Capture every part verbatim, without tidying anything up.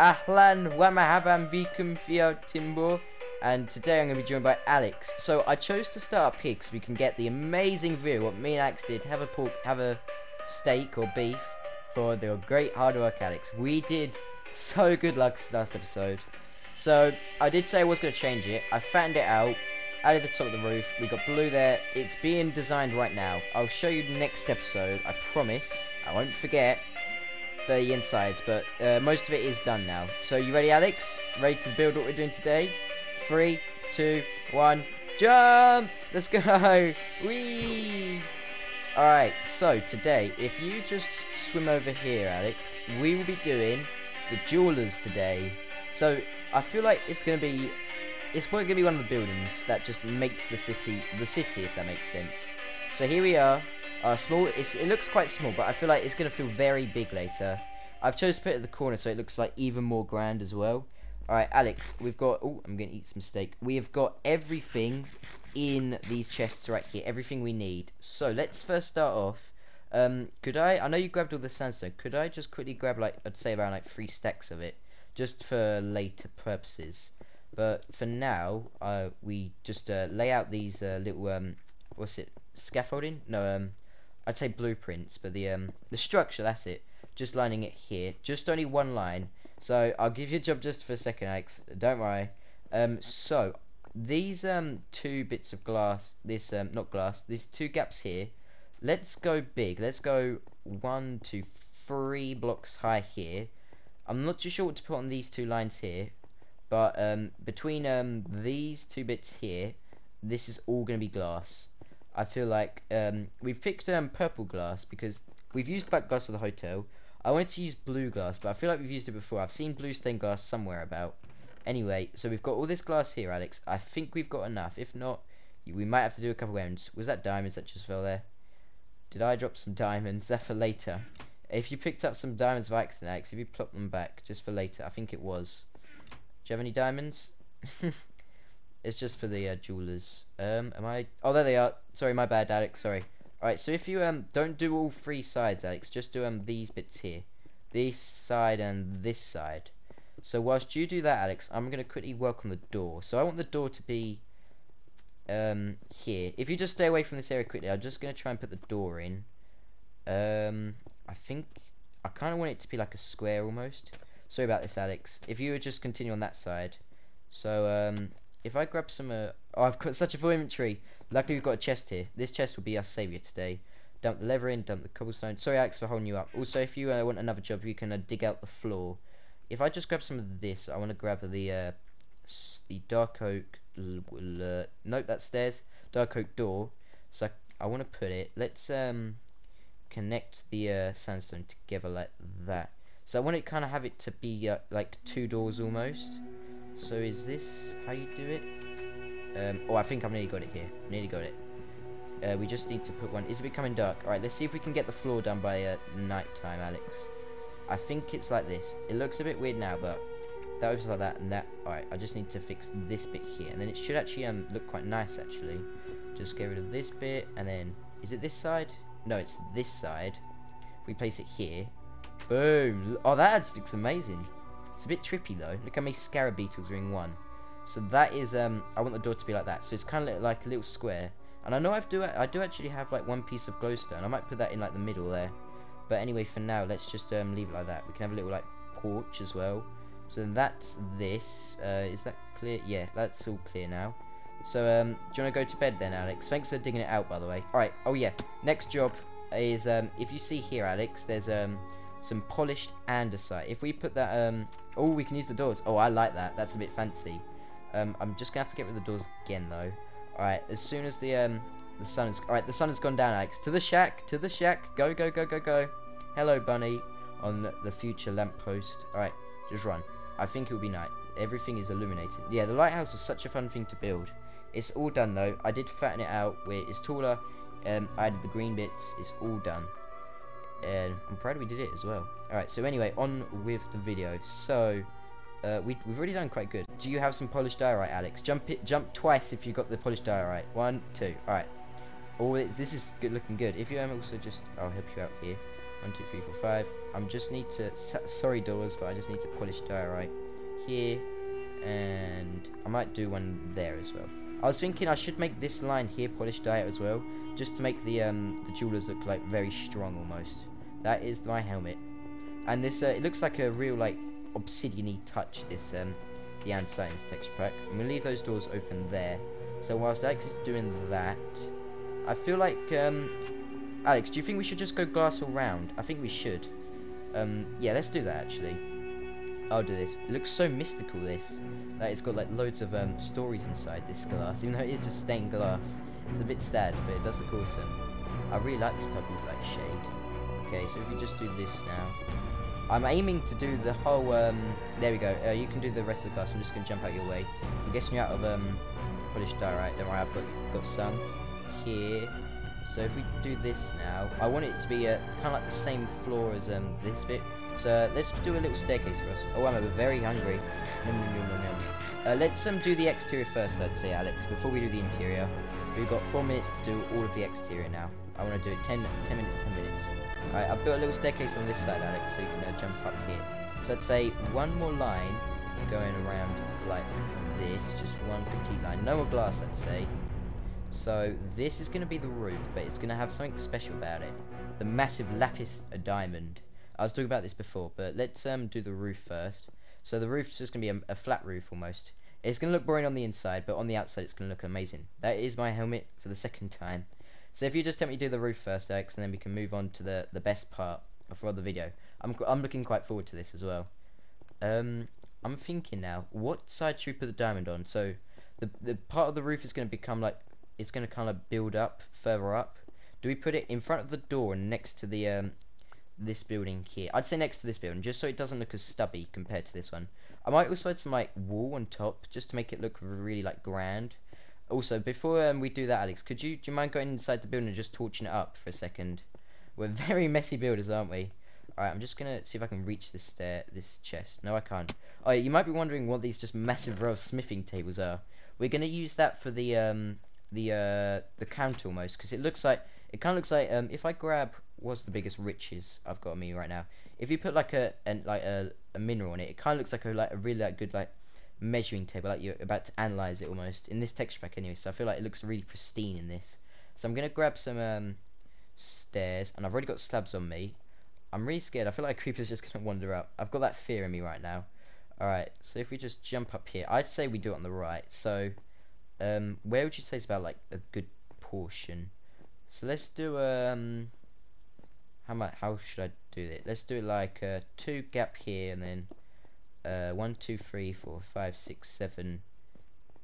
Ahlan wa marhaban bikum fiya Timbo, and today I'm going to be joined by Alex. So I chose to start up here because we can get the amazing view what me and Alex did. Have a pork, have a steak or beef for the great hard work, Alex. We did so good last episode. So I did say I was going to change it. I fattened it out, added the top of the roof. We got blue there. It's being designed right now. I'll show you the next episode. I promise. I won't forget the insides, but uh, most of it is done now. So you ready, Alex? Ready to build what we're doing today? Three, two, one, jump! Let's go! Whee! Alright, so today, if you just swim over here, Alex, we will be doing the jewelers today. So I feel like it's gonna be, it's probably gonna be one of the buildings that just makes the city the city, if that makes sense. So here we are. Uh, small. It's, it looks quite small, but I feel like it's going to feel very big later. I've chosen to put it at the corner, so it looks like even more grand as well. Alright, Alex, we've got... Oh, I'm going to eat some steak. We have got everything in these chests right here. Everything we need. So, let's first start off. Um, could I... I know you grabbed all the sandstone. Could I just quickly grab, like, I'd say around, like, three stacks of it? Just for later purposes. But for now, uh, we just uh, lay out these uh, little... Um, what's it? Scaffolding? No, um... I'd say blueprints, but the um the structure, that's it. Just lining it here, just only one line. So I'll give you a job just for a second, Alex. Don't worry. Um, so these um two bits of glass, this um not glass, these two gaps here. Let's go big. Let's go one, two, three blocks high here. I'm not too sure what to put on these two lines here, but um between um these two bits here, this is all gonna be glass. I feel like um, we've picked um, purple glass because we've used black glass for the hotel. I wanted to use blue glass, but I feel like we've used it before. I've seen blue stained glass somewhere about. Anyway, so we've got all this glass here, Alex. I think we've got enough. If not, we might have to do a couple rounds. Was that diamonds that just fell there? Did I drop some diamonds? They're for later. If you picked up some diamonds by accident, Alex, if you plop them back just for later, I think it was. Do you have any diamonds? It's just for the uh, jewelers. Um, am I? Oh, there they are. Sorry, my bad, Alex. Sorry. All right. So if you um don't do all three sides, Alex, just do um these bits here, this side and this side. So whilst you do that, Alex, I'm gonna quickly work on the door. So I want the door to be um here. If you just stay away from this area quickly, I'm just gonna try and put the door in. Um, I think I kind of want it to be like a square almost. Sorry about this, Alex. If you would just continue on that side. So um. If I grab some, uh, oh, I've got such a full inventory. Luckily, we've got a chest here. This chest will be our saviour today. Dump the leather in, dump the cobblestone. Sorry, Alex, for holding you up. Also, if you uh, want another job, you can uh, dig out the floor. If I just grab some of this, I want to grab the uh, the dark oak. Uh, nope, that's stairs. Dark oak door. So I, I want to put it. Let's um connect the uh, sandstone together like that. So I want to kind of have it to be uh, like two doors almost. So is this how you do it? Um, oh, I think I've nearly got it here. Nearly got it. Uh, we just need to put one. Is it becoming dark? Alright, let's see if we can get the floor done by uh, night time, Alex. I think it's like this. It looks a bit weird now, but that was like that and that. Alright, I just need to fix this bit here. And then it should actually um, look quite nice, actually. Just get rid of this bit. And then, is it this side? No, it's this side. We place it here. Boom. Oh, that actually looks amazing. It's a bit trippy though. Look how many scarab beetles are in one. So that is um. I want the door to be like that. So it's kind of like a little square. And I know I do. I do actually have like one piece of glowstone. I might put that in like the middle there. But anyway, for now, let's just um leave it like that. We can have a little like porch as well. So that's this. Uh, is that clear? Yeah, that's all clear now. So um, do you want to go to bed then, Alex? Thanks for digging it out, by the way. All right. Oh yeah. Next job is um. If you see here, Alex, there's um. some polished andesite. If we put that, um, oh, we can use the doors. Oh, I like that. That's a bit fancy. Um, I'm just gonna have to get rid of the doors again, though. All right. As soon as the um, the sun is, all right, the sun has gone down, Alex. To the shack. To the shack. Go, go, go, go, go. Hello, bunny, on the future lamppost. All right, just run. I think it will be night. Everything is illuminated. Yeah, the lighthouse was such a fun thing to build. It's all done though. I did fatten it out where it's taller. Um, I added the green bits. It's all done. And I'm proud we did it as well. Alright, so anyway, on with the video. So, uh, we, we've already done quite good. Do you have some polished diorite, Alex? Jump it, jump twice if you got the polished diorite. One, two, alright. Oh, this is good, looking good. If you um, also just, I'll help you out here. One, two, three, four, five. I just need to. Sorry, doors, but I just need to polish diorite here, and I might do one there as well. I was thinking I should make this line here polished diorite as well, just to make the um the jewelers look like very strong almost. That is my helmet, and this uh, it looks like a real like obsidian-y touch. This um the Ansight's texture pack. I'm gonna leave those doors open there. So whilst Alex is doing that, I feel like um. Alex, do you think we should just go glass all round? I think we should. Um, yeah, let's do that actually. I'll do this. It looks so mystical, this. Like, it's got like loads of um, stories inside this glass, even though it is just stained glass. It's a bit sad, but it does look awesome. I really like this purple like shade. Okay, so if we just do this now. I'm aiming to do the whole, um, there we go. Uh, you can do the rest of the glass. I'm just going to jump out your way. I'm guessing you're out of um, polished diorite. Don't worry, I've got, got some here. So if we do this now, I want it to be uh, kind of like the same floor as um, this bit. So uh, let's do a little staircase for us. Oh, I'm very hungry. Nom, nom, nom, nom, nom. Uh, let's um, do the exterior first, I'd say, Alex, before we do the interior. We've got four minutes to do all of the exterior now. I want to do it ten minutes. Alright, I've built a little staircase on this side, Alex, so you can uh, jump up here. So I'd say one more line going around like this, just one complete line. No more glass, I'd say. So this is going to be the roof, but it's going to have something special about it. The massive lapis diamond. I was talking about this before, but let's um, do the roof first. So the roof's just going to be a, a flat roof almost. It's going to look boring on the inside, but on the outside it's going to look amazing. That is my helmet for the second time. So if you just help me do the roof first, Alex, and then we can move on to the, the best part for the video. I'm, I'm looking quite forward to this as well. Um, I'm thinking now, what side should we put the diamond on? So the, the part of the roof is going to become like... It's going to kind of build up further up. Do we put it in front of the door and next to the um, this building here? I'd say next to this building, just so it doesn't look as stubby compared to this one. I might also add some like wall on top, just to make it look really like grand. Also, before um, we do that, Alex, could you do you mind going inside the building and just torching it up for a second? We're very messy builders, aren't we? All right, I'm just gonna see if I can reach this stair, this chest. No, I can't. Oh, you might be wondering what these just massive row of smithing tables are. We're gonna use that for the um. the uh the counter almost, because it looks like it kind of looks like um if I grab what's the biggest riches I've got on me right now, if you put like a and like a, a mineral on it, it kind of looks like a like a really like good like measuring table, like you're about to analyze it almost in this texture pack anyway. So I feel like it looks really pristine in this. So I'm gonna grab some um stairs, and I've already got slabs on me. I'm really scared. I feel like a creeper's just gonna wander up. I've got that fear in me right now. All right, so if we just jump up here, I'd say we do it on the right. So Um, where would you say it's about like a good portion? So let's do um, how much? How should I do it? Let's do it like uh, two gap here, and then uh, one, two, three, four, five, six, seven.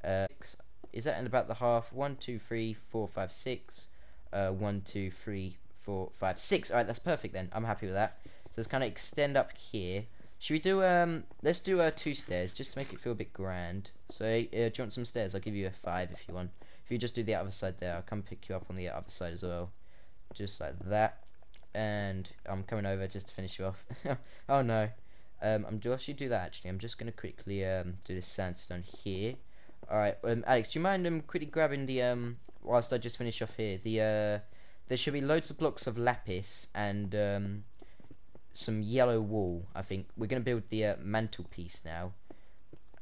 Uh, six. Is that in about the half? One, two, three, four, five, six. Uh, one, two, three, four, five, six. All right, that's perfect then. I'm happy with that. So let's kind of extend up here. Should we do, um, let's do uh, two stairs, just to make it feel a bit grand. So, uh, do you want some stairs? I'll give you a five if you want. If you just do the other side there, I'll come pick you up on the other side as well. Just like that. And I'm coming over just to finish you off. Oh no. Um, I'm, do I should do that actually. I'm just going to quickly um, do this sandstone here. Alright, um, Alex, do you mind um, quickly grabbing the, um, whilst I just finish off here, the, uh, there should be loads of blocks of lapis and, um, some yellow wool. I think we're gonna build the uh, mantelpiece now.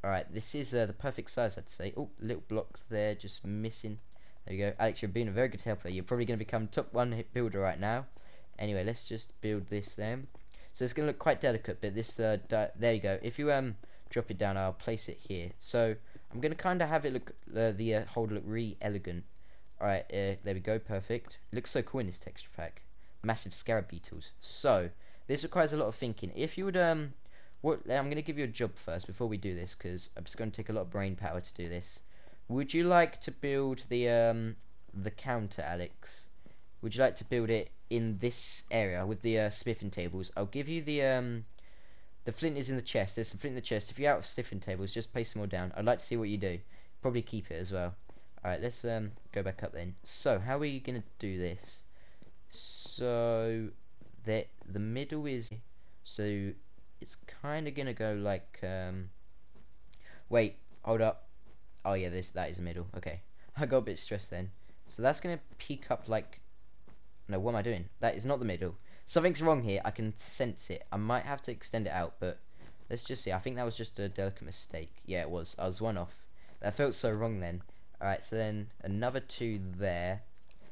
All right, this is uh, the perfect size, I'd say. Oh, little block there, just missing. There you go, Alex. You're being a very good helper. You're probably gonna become top one hit builder right now. Anyway, let's just build this then. So it's gonna look quite delicate, but this uh, di there you go. If you um drop it down, I'll place it here. So I'm gonna kind of have it look uh, the uh, holder look really elegant. All right, uh, there we go, perfect. Looks so cool in this texture pack. Massive scarab beetles. So this requires a lot of thinking. If you would, um, what, I'm going to give you a job first before we do this, because I'm just going to take a lot of brain power to do this. Would you like to build the um, the counter, Alex? Would you like to build it in this area with the uh, smithing tables? I'll give you the um, the flint is in the chest. There's some flint in the chest. If you're out of smithing tables, just place them all down. I'd like to see what you do. Probably keep it as well. All right, let's um go back up then. So how are we going to do this? So The, the middle is, so it's kind of gonna go like um wait, hold up. Oh yeah, this that is the middle. Okay, I got a bit stressed then. So that's gonna peak up like, no, what am I doing? That is not the middle. Something's wrong here. I can sense it. I might have to extend it out, but let's just see. I think that was just a delicate mistake. Yeah, it was. I was one off. That felt so wrong then. Alright, so then another two there.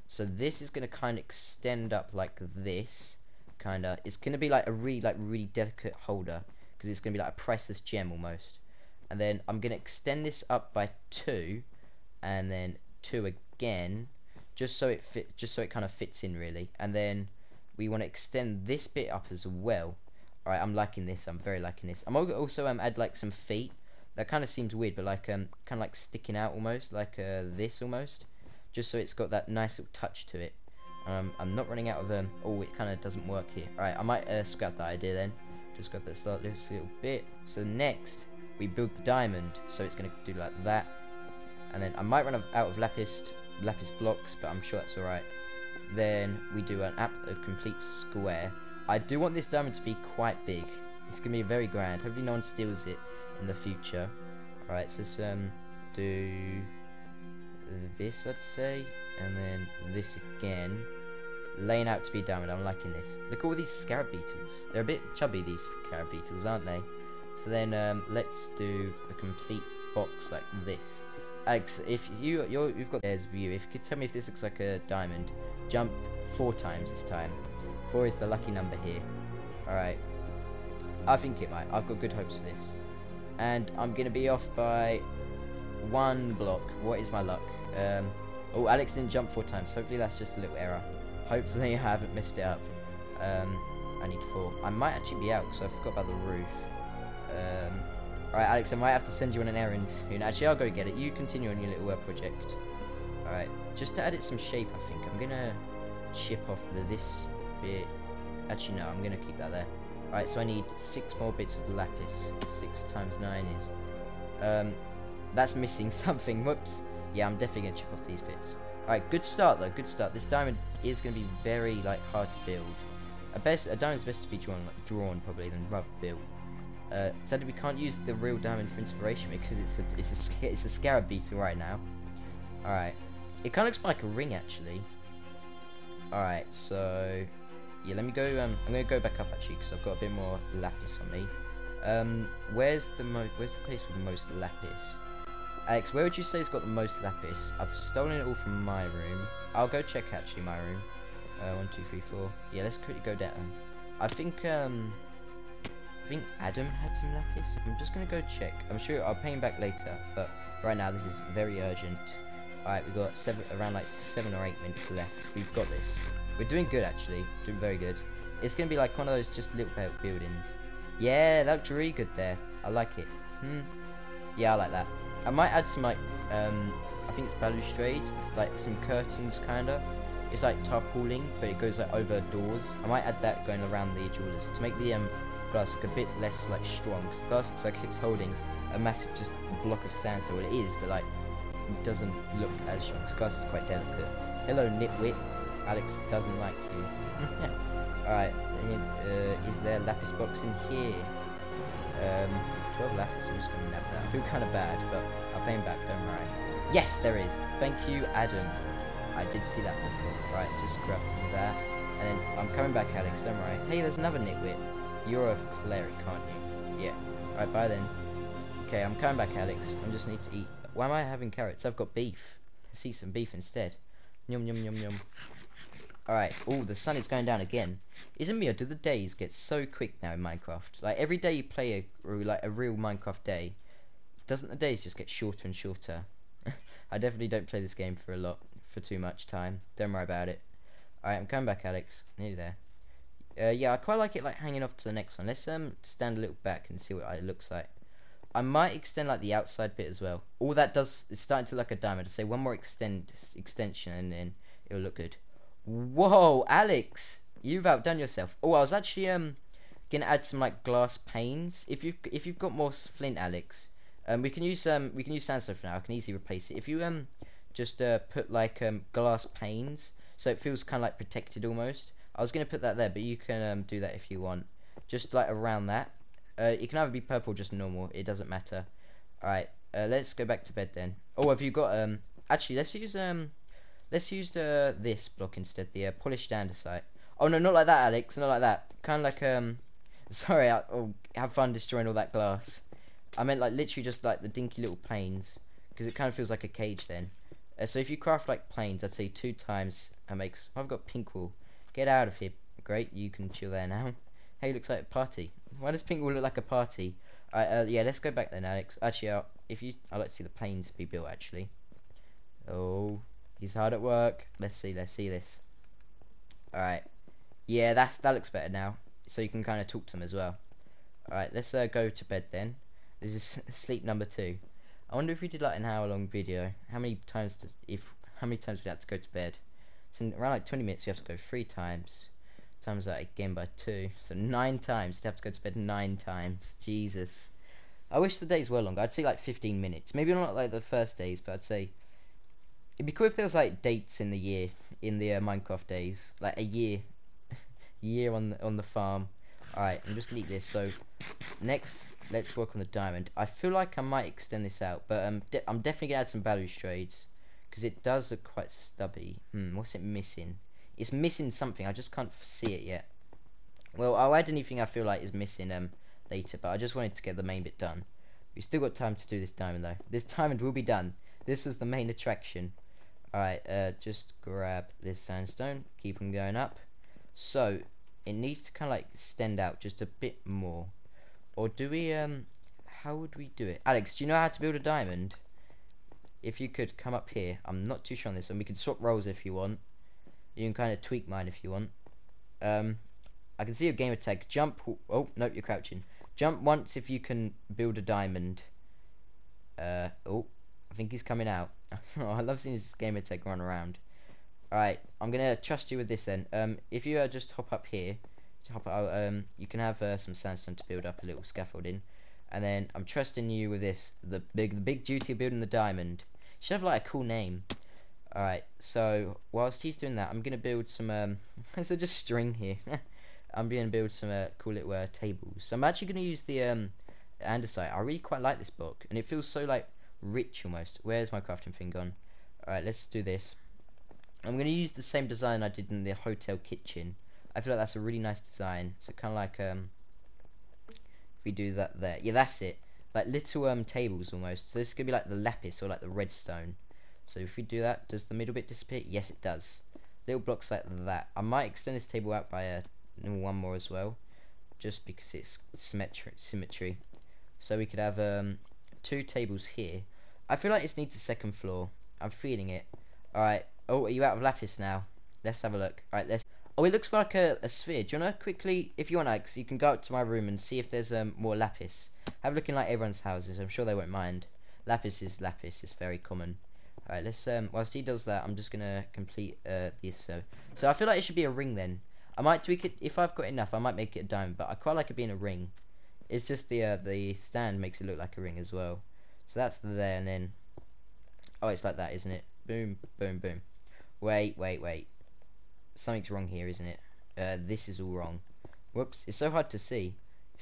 So this is going to kind of extend up like this. Kind of. It's going to be like a really, like, really delicate holder. Because it's going to be like a priceless gem almost. And then I'm going to extend this up by two. And then two again. Just so it fit, just so it kind of fits in really. And then we want to extend this bit up as well. Alright, I'm liking this. I'm very liking this. I'm also um add like some feet. That kind of seems weird, but like um kind of like sticking out almost, like uh, this almost, just so it's got that nice little touch to it. Um, I'm not running out of um. Oh, it kind of doesn't work here. Alright, I might uh, scrap that idea then. Just got that start this little bit. So next we build the diamond, so it's gonna do like that. And then I might run out of lapis lapis blocks, but I'm sure that's alright. Then we do an app a complete square. I do want this diamond to be quite big. It's gonna be very grand. Hopefully no one steals it in the future. Alright, so let's um do this, I'd say, and then this again. Laying out to be diamond, I'm liking this. Look at all these scarab beetles. They're a bit chubby, these scarab beetles, aren't they? So then um let's do a complete box like this. Alex, if you you're, you've got there's view, if you could tell me if this looks like a diamond, jump four times this time. Four is the lucky number here. All right, I think it might. I've got good hopes for this, and I'm gonna be off by one block. What is my luck? Um, oh, Alex didn't jump four times. Hopefully that's just a little error. Hopefully I haven't messed it up. Um, I need four. I might actually be out because I forgot about the roof. Um, Alright, Alex, I might have to send you on an errand soon. Actually, I'll go get it. You continue on your little web project. Alright, just to add it some shape, I think. I'm going to chip off the, this bit. Actually, no, I'm going to keep that there. Alright, so I need six more bits of lapis. Six times nine is... Um, that's missing something. Whoops. Yeah, I'm definitely going to chip off these bits. Alright, good start, though. Good start. This diamond is going to be very, like, hard to build. A, best, a diamond's best to be drawn, like, drawn probably, than rather built. Uh, sadly, we can't use the real diamond for inspiration because it's a it's a it's a scarab beetle right now. All right, it kind of looks like a ring actually. All right, so yeah, let me go. Um, I'm gonna go back up actually because I've got a bit more lapis on me. Um, where's the most? Where's the place with the most lapis? Alex, where would you say it's got the most lapis? I've stolen it all from my room. I'll go check actually my room. Uh, one, two, three, four. Yeah, let's quickly go down. I think um. I think Adam had some lapis. I'm just going to go check. I'm sure I'll pay him back later, but right now this is very urgent. Alright, we've got seven, around like seven or eight minutes left. We've got this. We're doing good actually. Doing very good. It's going to be like one of those just little buildings. Yeah, that looked really good there. I like it. Hmm. Yeah, I like that. I might add some like, um, I think it's balustrades, like some curtains kind of. It's like tarpauling, but it goes like over doors. I might add that going around the jewelers to make the, um, glass look a bit less like strong, because glass looks like it's holding a massive just block of sand, so it is, but like it doesn't look as strong because glass is quite delicate. Hello nitwit, Alex doesn't like you. Alright, uh, is there lapis box in here? Um, it's twelve lapis, I'm just going to nab that. I feel kind of bad, but I'll pay him back, don't worry. Yes, there is! Thank you, Adam. I did see that before. Right, just grab that, and then I'm coming back, Alex, don't worry. Hey, there's another nitwit. You're a cleric, can't you? Yeah. Alright, bye then. Okay, I'm coming back, Alex. I just need to eat. Why am I having carrots? I've got beef. Let's eat some beef instead. Yum, yum, yum, yum. Alright. Oh, the sun is going down again. Isn't weird? Do the days get so quick now in Minecraft? Like, every day you play a, like, a real Minecraft day, doesn't the days just get shorter and shorter? I definitely don't play this game for a lot, for too much time. Don't worry about it. Alright, I'm coming back, Alex. Nearly there. Uh, yeah, I quite like it, like, hanging off to the next one. Let's um stand a little back and see what it looks like. I might extend, like, the outside bit as well. All that does is starting to look like a diamond. Say one more extend extension and then it'll look good. Whoa, Alex! You've outdone yourself. Oh, I was actually um gonna add some, like, glass panes. If you've, if you've got more flint, Alex, um, we can use, um, we can use sandstone for now. I can easily replace it. If you um just uh, put, like, um glass panes so it feels kind of, like, protected almost. I was going to put that there, but you can um, do that if you want. Just, like, around that. Uh, it can either be purple or just normal. It doesn't matter. Alright, uh, let's go back to bed then. Oh, have you got... um? Actually, let's use um, let's use the, this block instead. The uh, polished andesite. Oh no, not like that, Alex. Not like that. Kind of like um. Sorry, I, oh, have fun destroying all that glass. I meant like literally just like the dinky little planes, because it kind of feels like a cage then. Uh, so if you craft like planes, I'd say two times and makes. I've got pink wool. Get out of here. Great, you can chill there now. Hey, looks like a party. Why does pink wool look like a party? Alright, uh, yeah, let's go back then, Alex. Actually, uh, if you, I'd like to see the planes be built. Actually, oh, he's hard at work. Let's see, let's see this. Alright, yeah, that's that looks better now. So you can kind of talk to them as well. Alright, let's uh, go to bed then. This is sleep number two. I wonder if we did like an hour-long video. How many times does if how many times we had to go to bed? So in around like twenty minutes, we have to go three times. Times that again by two, so nine times. You'd have to go to bed nine times. Jesus, I wish the days were longer. I'd say like fifteen minutes, maybe not like the first days, but I'd say it'd be cool if there was like dates in the year in the uh, Minecraft days, like a year, year on the, on the farm. All right, I'm just gonna eat this. So next, let's work on the diamond. I feel like I might extend this out, but um, de I'm definitely gonna add some balustrades because it does look quite stubby. Hmm, what's it missing? It's missing something. I just can't see it yet. Well, I'll add anything I feel like is missing um later, but I just wanted to get the main bit done. We've still got time to do this diamond though. This diamond will be done. This was the main attraction. Alright, uh, just grab this sandstone. Keep them going up. So, it needs to kind of like extend out just a bit more. Or do we, um, how would we do it? Alex, do you know how to build a diamond? If you could come up here. I'm not too sure on this, and we can swap roles if you want. You can kind of tweak mine if you want. Um, I can see your gamer tag. Jump. Oh, no, you're crouching. Jump once if you can build a diamond. Uh, oh, I think he's coming out. Oh, I love seeing his gamer tag run around. Alright, I'm going to trust you with this then. Um, if you uh, just hop up here, hop out, um, you can have uh, some sandstone to build up a little scaffolding. And then I'm trusting you with this. The big, the big duty of building the diamond. You should have like a cool name. Alright, so whilst he's doing that, I'm going to build some, um, is there just string here? I'm going to build some uh, cool little uh, tables. So I'm actually going to use the um, andesite. I really quite like this block, and it feels so, like, rich almost. Where's my crafting thing gone? Alright, let's do this. I'm going to use the same design I did in the hotel kitchen. I feel like that's a really nice design. So kind of like, um, if we do that there. Yeah, that's it. Like little um, tables almost. So this is going to be like the lapis or like the redstone. So if we do that, does the middle bit disappear? Yes, it does. Little blocks like that. I might extend this table out by a, one more as well, just because it's symmetri symmetry. So we could have um, two tables here. I feel like this needs a second floor. I'm feeling it. Alright. Oh, are you out of lapis now? Let's have a look. Alright, let's... Oh, it looks like a, a sphere. Do you want to quickly... If you want, Alex, you can go up to my room and see if there's um, more lapis. Have a look in like everyone's houses. I'm sure they won't mind. Lapis is lapis. It's very common. Alright, let's, um, whilst he does that, I'm just gonna complete, uh, this, uh, so I feel like it should be a ring then. I might tweak it, if I've got enough, I might make it a diamond, but I quite like it being a ring. It's just the, uh, the stand makes it look like a ring as well. So that's the there and then, oh, it's like that, isn't it? Boom, boom, boom. Wait, wait, wait. Something's wrong here, isn't it? Uh, this is all wrong. Whoops, it's so hard to see.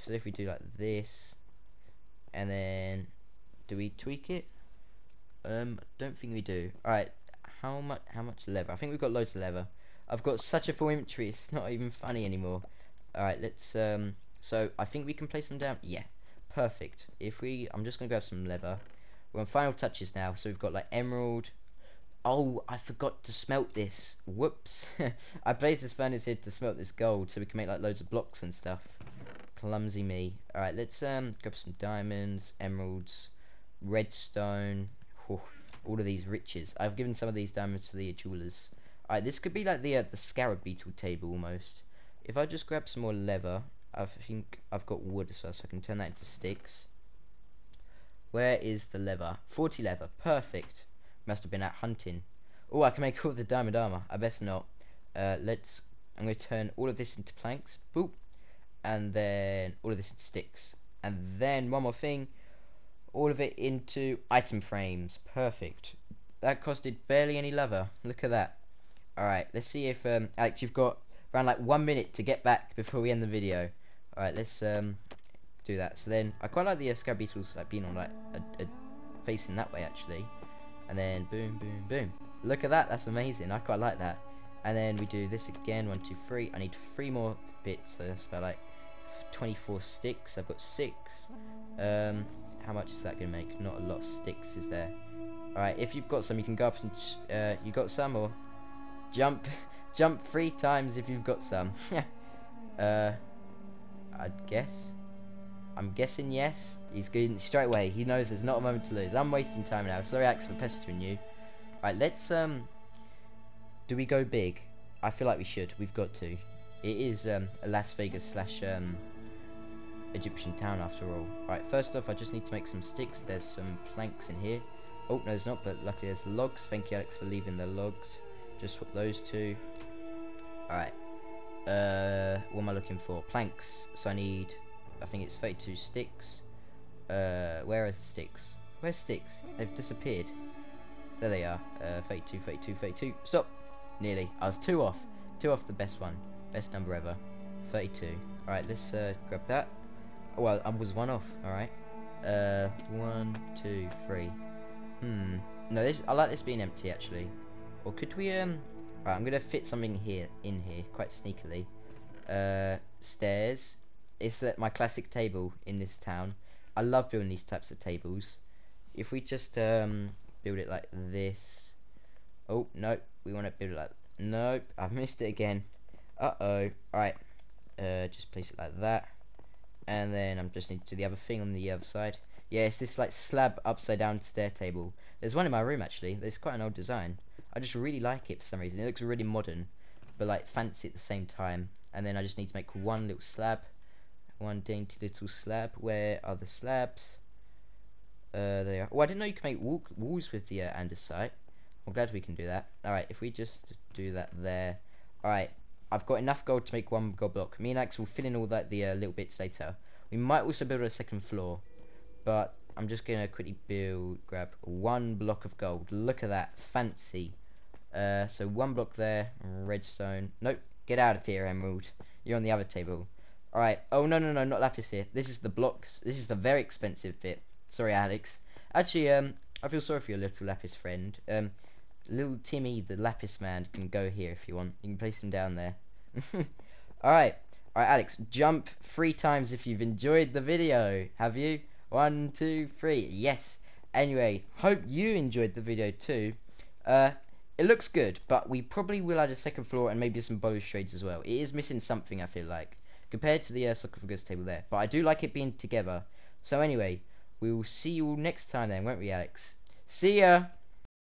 So if we do like this, and then, do we tweak it? Um, I don't think we do. Alright, how much how much leather? I think we've got loads of leather. I've got such a full inventory, it's not even funny anymore. Alright, let's um so I think we can place them down. Yeah. Perfect. If we I'm just gonna grab some leather. We're on final touches now, so we've got like emerald. Oh, I forgot to smelt this. Whoops. I placed this furnace here to smelt this gold so we can make like loads of blocks and stuff. Clumsy me. Alright, let's um grab some diamonds, emeralds, redstone. All of these riches. I've given some of these diamonds to the jewelers. Alright, this could be like the uh, the scarab beetle table almost. If I just grab some more leather, I think I've got wood as well, so I can turn that into sticks. Where is the leather? forty leather. Perfect. Must have been out hunting. Oh, I can make all the diamond armor. I best not. Uh, let's. I'm going to turn all of this into planks. Boop. And then all of this into sticks. And then one more thing. All of it into item frames. Perfect. That costed barely any leather. Look at that. Alright, let's see if um, Alex, you've got around like one minute to get back before we end the video. Alright, let's um, do that. So then I quite like the uh, scarab beetles like being on like a, a facing that way actually. And then boom, boom, boom. Look at that. That's amazing. I quite like that. and then we do this again, one, two, three. I need three more bits, so that's about like twenty-four sticks. I've got six. Um, how much is that gonna make? Not a lot of sticks, is there? All right, if you've got some, you can go up and uh, you got some, or jump, jump three times if you've got some. uh, I'd guess. I'm guessing yes. He's going straight away. He knows there's not a moment to lose. I'm wasting time now. Sorry, Axe, for pestering you. Alright, let's um. Do we go big? I feel like we should. We've got to. It is um a Las Vegas slash um Egyptian town after all. Alright, first off, I just need to make some sticks. There's some planks in here. Oh no, there's not. But luckily, there's logs. Thank you, Alex, for leaving the logs. Just swap those two. Alright. Uh, what am I looking for? Planks. So I need. I think it's thirty-two sticks. Uh, where are the sticks? Where's sticks? They've disappeared. There they are. Uh, thirty-two, thirty-two, thirty-two. Stop! Nearly. I was two off. Two off the best one. Best number ever. thirty-two. Alright, let's uh, grab that. Oh, well, I was one off. Alright. Uh, one, two, three. Hmm. No, this. I like this being empty, actually. Or could we... Um, right, I'm going to fit something here in here, quite sneakily. Uh, stairs. It's that my classic table in this town. I love building these types of tables. If we just um, build it like this. Oh no, we want to build it like. Nope, I've missed it again. Uh oh. All right, uh, just place it like that, and then I'm just need to do the other thing on the other side. Yeah, it's this like slab upside down stair table. There's one in my room actually. It's quite an old design. I just really like it for some reason. It looks really modern, but like fancy at the same time. And then I just need to make one little slab. One dainty little slab. Where are the slabs? Uh, they are. Oh, I didn't know you could make wall walls with the uh, andesite. I'm glad we can do that. Alright, if we just do that there. Alright, I've got enough gold to make one gold block. Me and Axe will fill in all that the uh, little bits later. We might also build a second floor. But I'm just going to quickly build, grab one block of gold. Look at that. Fancy. Uh, so one block there. Redstone. Nope. Get out of here, Emerald. You're on the other table. Alright, oh no, no, no, not lapis here. This is the blocks. This is the very expensive bit. Sorry, Alex. Actually, um, I feel sorry for your little lapis friend. Um, little Timmy, the lapis man, can go here if you want. You can place him down there. Alright, alright, Alex, jump three times if you've enjoyed the video. Have you? One, two, three. Yes. Anyway, hope you enjoyed the video too. Uh, it looks good, but we probably will add a second floor and maybe some balustrades as well. It is missing something, I feel like. Compared to the uh, sarcophagus table there. But I do like it being together. So anyway, we will see you all next time then, won't we, Alex? See ya!